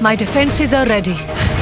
My defenses are ready.